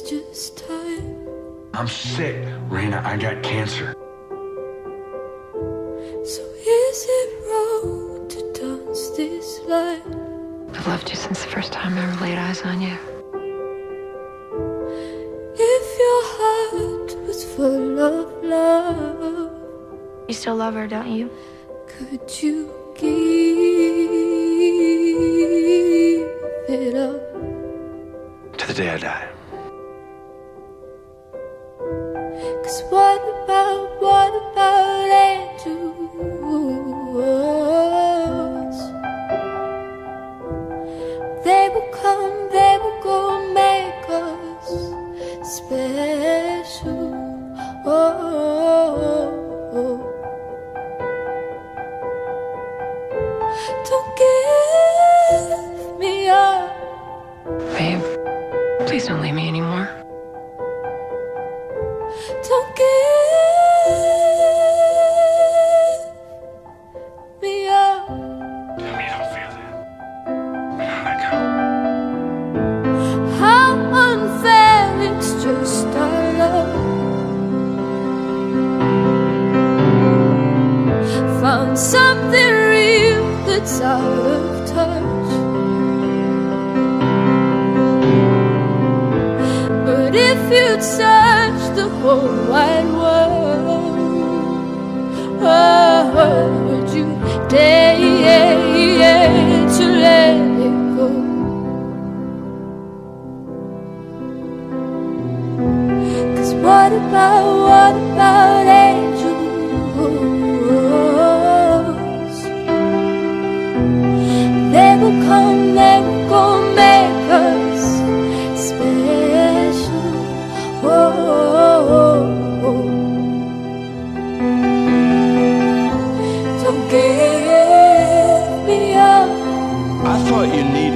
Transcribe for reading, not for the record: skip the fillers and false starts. was just time. I'm sick, Rayna. I got cancer. So is it wrong to dance this line? I've loved you since the first time I ever laid eyes on you. If your heart was full of love, you still love her, don't you? Could you give it up? To the day I die. 'Cause what about angels? They will come, they will go, make us special. Don't give me up. Babe, please don't leave me anymore. Don't give me up. Tell me you don't feel that. Now let go. How unfair, it's just our love. Found something real that's out of touch. But if you'd search the whole wide world, oh, would you dare to let it go? Cause what about angels? They will come, they will go, make us special. Don't give me up. I thought you needed